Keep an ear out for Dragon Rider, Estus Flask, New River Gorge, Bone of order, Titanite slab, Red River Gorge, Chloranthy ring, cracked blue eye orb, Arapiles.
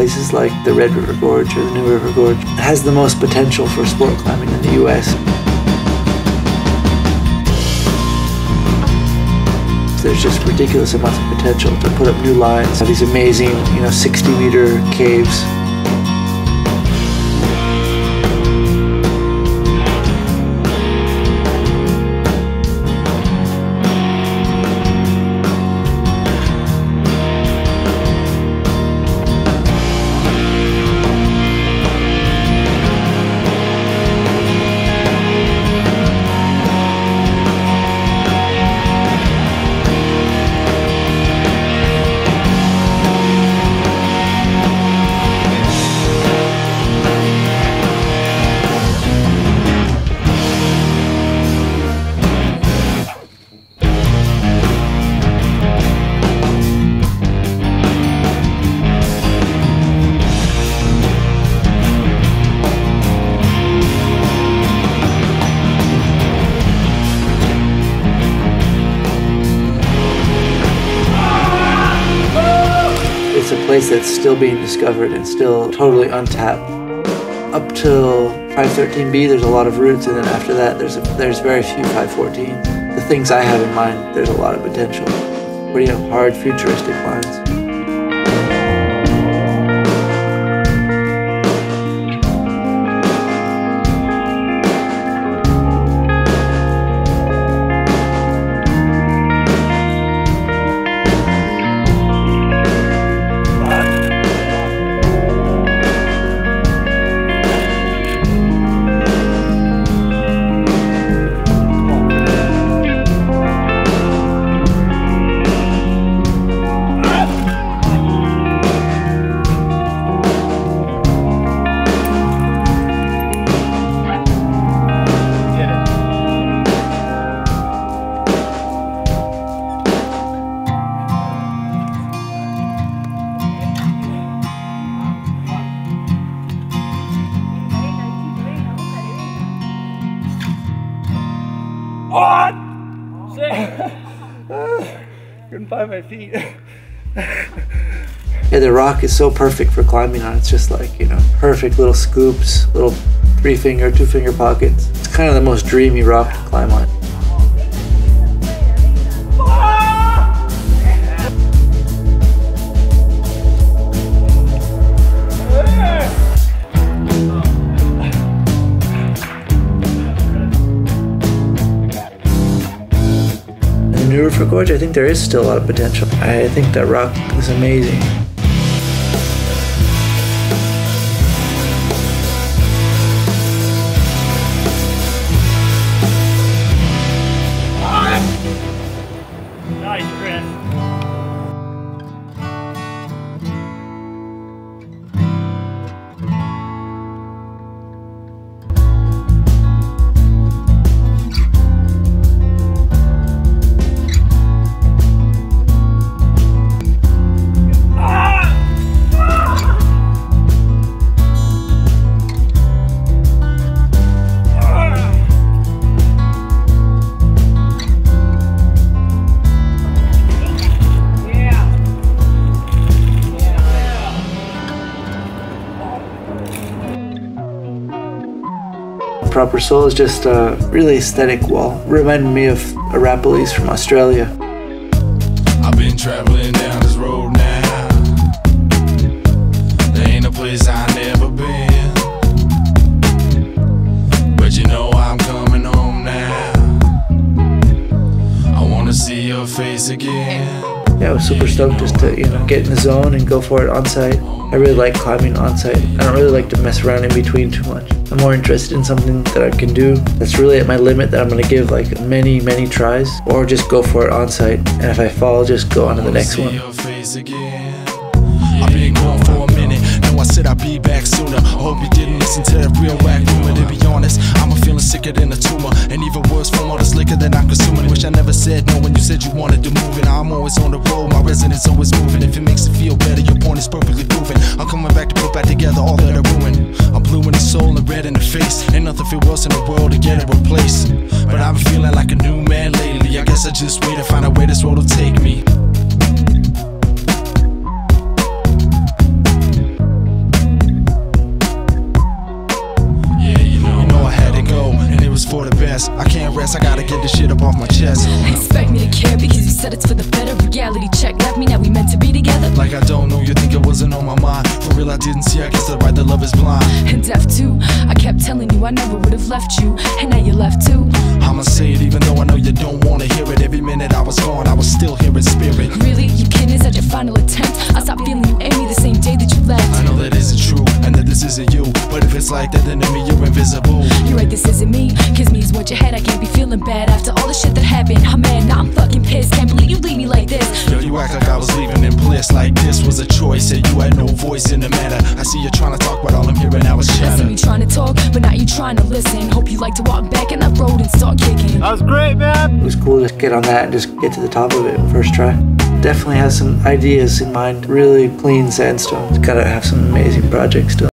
places like the Red River Gorge or the New River Gorge, has the most potential for sport climbing in the U.S. There's just ridiculous amounts of potential to put up new lines, these amazing, 60-meter caves. It's a place that's still being discovered and still totally untapped. Up till 513B, there's a lot of routes, and then after that, there's very few 514s. The things I have in mind, there's a lot of potential. Pretty hard, futuristic lines. What? Couldn't find my feet. Yeah, the rock is so perfect for climbing on. It's just like, perfect little scoops, little 3-finger, 2-finger pockets. It's kind of the most dreamy rock to climb on. New River Gorge, I think there is still a lot of potential. I think that rock is amazing. Nice, Proper Soul is just a really aesthetic wall. Reminded me of Arapiles from Australia. I've been traveling down this road now. There ain't a place I never been. But I'm coming home now. I wanna see your face again. Yeah, I was super stoked just to, get in the zone and go for it on site. I really like climbing on site. I don't really like to mess around in between too much. I'm more interested in something that I can do that's really at my limit that I'm gonna give like many tries, or just go for it on site. And if I fall, just go on to the next one. I've been gone for a minute. Now I said I'd be back sooner. I hope you didn't listen to that real whack rumor. To be honest, I'm feeling sicker than a tumor, and even worse from all this liquor that I'm consuming. Wish I never said no when you said you wanted to move it. I'm always on the road, my resonance always moving. If it makes you feel better, your point is perfectly proven. I'm coming back to put back together all that I ruined. I'm blue in the soul and red in the face. Ain't nothing feel worse in the world to get it replaced. But I've been feeling like a new man lately. I guess I just wait to find out where this road will take me. said it's for the better. Reality check left me, now we meant to be together. Like I don't know, you think it wasn't on my mind. For real I didn't see, I guess that right, the love is blind. And deaf too, I kept telling you I never would've left you, and now you left too. I'ma say it even though I know you don't wanna hear it. Every minute I was gone, I was still here in spirit. Really, you kidding? Is that your final attempt? I stopped feeling you in me the same day that you left. I know that isn't true, and that this isn't you, but if it's like that then to me you're invisible. You're right, this isn't me, cause me is what you had. I can't be feeling bad after all the shit that happened. I'm mad, now I'm fucking pissed, can't believe you leave me like this. Yo, you act like I was leaving in bliss, like this was a choice and you had no voice in the matter. I see you trying to talk, but all I'm hearing now is chatter. I see me trying to talk, but now you trying to listen. Hope you like to walk back in that road and start kicking. That was great, man. It was cool, just get on that and just get to the top of it first try. Definitely has some ideas in mind, really clean sandstone. It's gotta have some amazing projects still.